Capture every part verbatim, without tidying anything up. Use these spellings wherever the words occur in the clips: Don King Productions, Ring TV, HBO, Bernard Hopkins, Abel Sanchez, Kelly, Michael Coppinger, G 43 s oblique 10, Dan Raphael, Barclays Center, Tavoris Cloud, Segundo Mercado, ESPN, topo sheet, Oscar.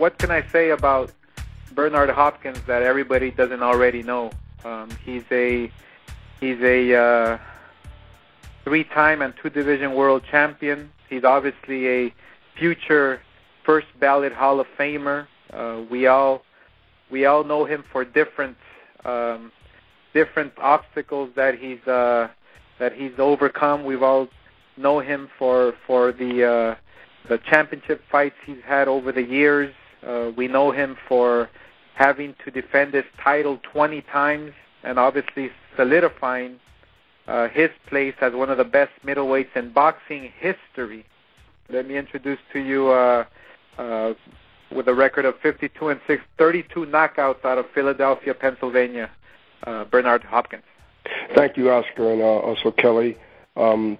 what can I say about Bernard Hopkins that everybody doesn't already know? Um, he's a he's a uh, three-time and two-division world champion. He's obviously a future first ballot Hall of Famer. Uh, we all we all know him for different um, different obstacles that he's uh, that he's overcome. We've all know him for for the uh, the championship fights he's had over the years. Uh, we know him for having to defend his title twenty times and obviously solidifying uh, his place as one of the best middleweights in boxing history. Let me introduce to you uh, uh, with a record of fifty-two and six, thirty-two knockouts out of Philadelphia, Pennsylvania, uh, Bernard Hopkins. Thank you, Oscar, and uh, also Kelly. Um,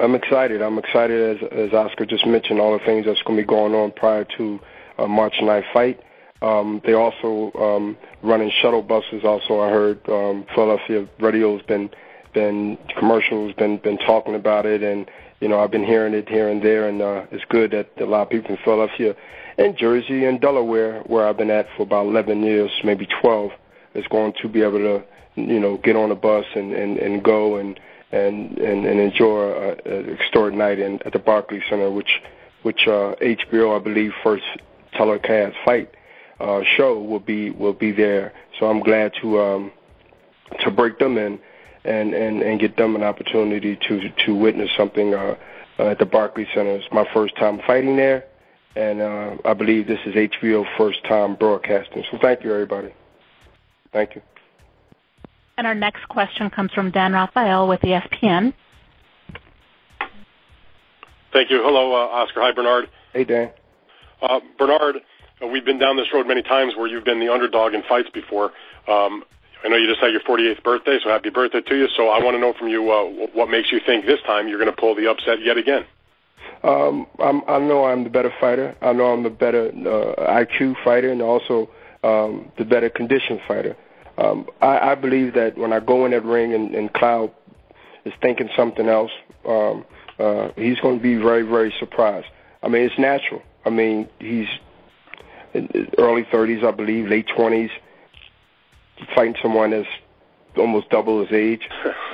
I'm excited. I'm excited, as, as Oscar just mentioned, all the things that's going to be going on prior to a March ninth fight. Um, they also um, running shuttle buses. Also, I heard um, Philadelphia radio's been been commercials been been talking about it, and you know I've been hearing it here and there, and uh, it's good that a lot of people in Philadelphia, and Jersey, and Delaware, where I've been at for about eleven years, maybe twelve, is going to be able to you know get on a bus and and, and go and and and, and enjoy an extraordinary night in, at the Barclays Center, which which uh, H B O I believe first telecast fight. Uh, show will be will be there, so I'm glad to um, to break them in and, and, and get them an opportunity to to witness something uh, uh, at the Barclays Center. It's my first time fighting there, and uh, I believe this is H B O's first time broadcasting. So thank you, everybody. Thank you. And our next question comes from Dan Raphael with E S P N. Thank you. Hello, uh, Oscar. Hi, Bernard. Hey, Dan. Uh, Bernard. We've been down this road many times where you've been the underdog in fights before. Um, I know you just had your forty-eighth birthday, so happy birthday to you. So I want to know from you uh, what makes you think this time you're going to pull the upset yet again. Um, I'm, I know I'm the better fighter. I know I'm the better uh, I Q fighter and also um, the better condition fighter. Um, I, I believe that when I go in that ring and, and Cloud is thinking something else, um, uh, he's going to be very, very surprised. I mean, it's natural. I mean, he's early thirties, I believe, late twenties, fighting someone that's almost double his age.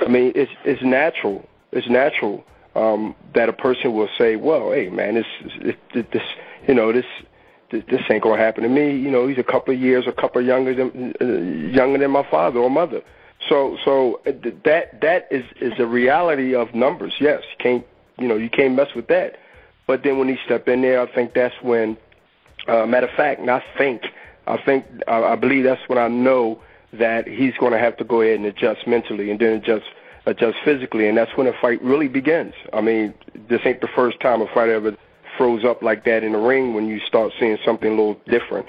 I mean, it's it's natural. It's natural um, that a person will say, "Well, hey, man, this this, this you know this, this this ain't gonna happen to me." You know, he's a couple of years, a couple of younger than uh, younger than my father or mother. So so that that is is the reality of numbers. Yes, you can't you know you can't mess with that. But then when he stepped in there, I think that's when. Uh, matter of fact, and I think, I think, I, I believe that's when I know that he's going to have to go ahead and adjust mentally and then adjust, adjust physically, and that's when the fight really begins. I mean, this ain't the first time a fighter ever froze up like that in the ring when you start seeing something a little different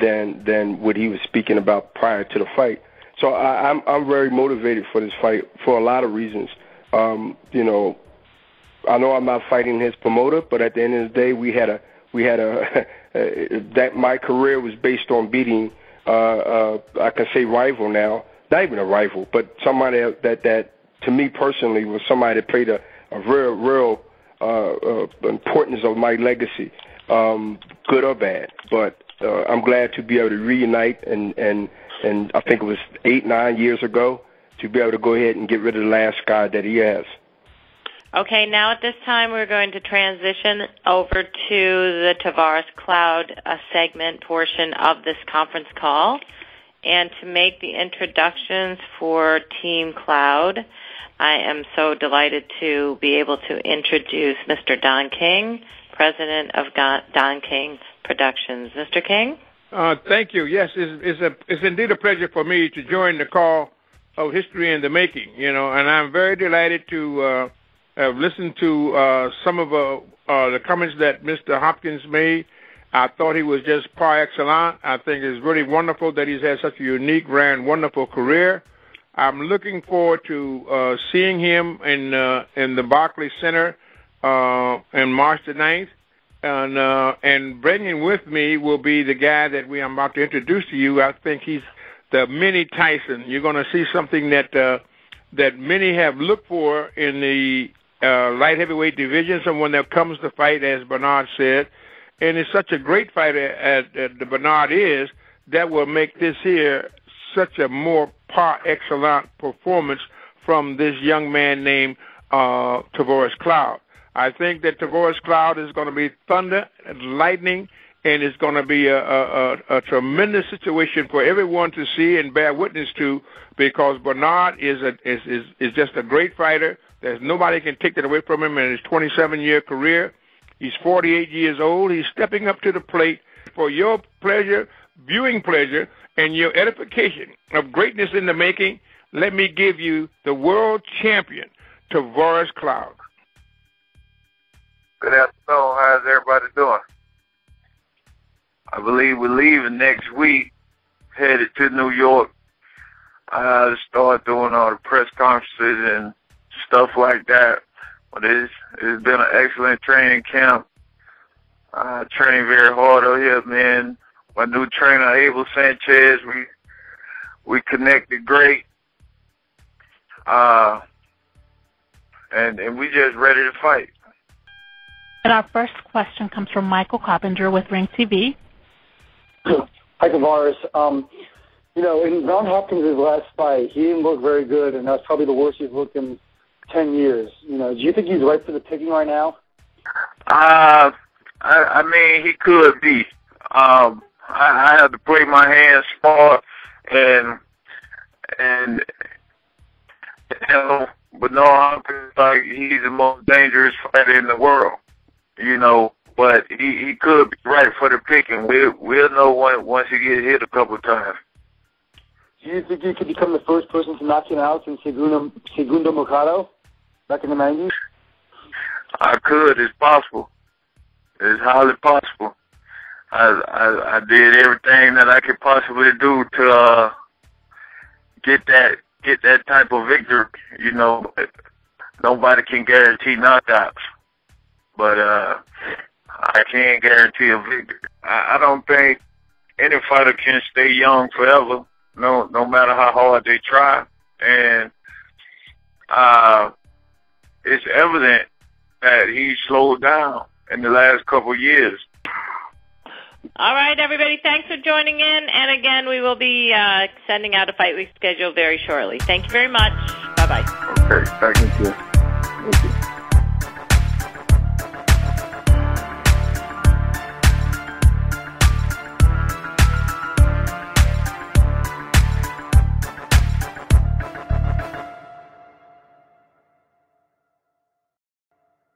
than than what he was speaking about prior to the fight. So I, I'm I'm very motivated for this fight for a lot of reasons. Um, you know, I know I'm not fighting his promoter, but at the end of the day, we had a we had a Uh, that my career was based on beating, uh, uh, I can say rival now, not even a rival, but somebody that, that to me personally, was somebody that played a, a real, real uh, uh, importance of my legacy, um, good or bad. But uh, I'm glad to be able to reunite, and, and, and I think it was eight, nine years ago, to be able to go ahead and get rid of the last guy that he has. Okay, now at this time we're going to transition over to the Tavoris Cloud uh, segment portion of this conference call. And to make the introductions for Team Cloud, I am so delighted to be able to introduce Mister Don King, president of Don King Productions. Mister King? Uh, thank you. Yes, it's, it's, a, it's indeed a pleasure for me to join the call of History in the Making, you know, and I'm very delighted to... Uh, I've listened to uh, some of uh, uh, the comments that Mister Hopkins made. I thought he was just par excellence. I think it's really wonderful that he's had such a unique, grand, wonderful career. I'm looking forward to uh, seeing him in uh, in the Barclays Center on uh, March the ninth. And, uh, and bringing with me will be the guy that we I'm about to introduce to you. I think he's the mini Tyson. You're going to see something that, uh, that many have looked for in the... Uh, light heavyweight division, someone that comes to fight, as Bernard said, and is such a great fighter as the Bernard is, that will make this here such a more par excellence performance from this young man named uh, Tavoris Cloud. I think that Tavoris Cloud is going to be thunder and lightning, and it's going to be a, a, a, a tremendous situation for everyone to see and bear witness to, because Bernard is, a, is, is, is just a great fighter. There's nobody can take that away from him in his twenty-seven year career. He's forty-eight years old. He's stepping up to the plate for your pleasure, viewing pleasure, and your edification of greatness in the making. Let me give you the world champion, Tavoris Cloud. Good afternoon. How's everybody doing? I believe we're leaving next week, headed to New York. I start doing all the press conferences and stuff like that. But it's, it's been an excellent training camp. I train very hard out here, man. My new trainer, Abel Sanchez, we we connected great. Uh, and, and we just ready to fight. And our first question comes from Michael Coppinger with Ring T V. Hi, Tavoris. Um, you know, in Don Hopkins' last fight, he didn't look very good, and that's probably the worst he's looked in ten years. You know, do you think he's right for the picking right now? Uh, I, I mean, he could be. Um, I, I have to play my hands smart, and, and you know, but no, Hopkins, like, he's the most dangerous fighter in the world. You know, but he, he could be right for the picking. We'll, we'll know when, once he gets hit a couple of times. Do you think he could become the first person to knock him out in Segundo, Segundo Mercado back in the nineties? I could. It's possible. It's highly possible. I, I, I did everything that I could possibly do to uh, get that get that type of victory. You know, nobody can guarantee knockouts. But uh, I can't guarantee a victory. I, I don't think any fighter can stay young forever, no no matter how hard they try. And uh, it's evident that he slowed down in the last couple of years. All right, everybody, thanks for joining in. And again, we will be uh, sending out a Fight Week schedule very shortly. Thank you very much. Bye-bye. Okay, thank you. Thank you.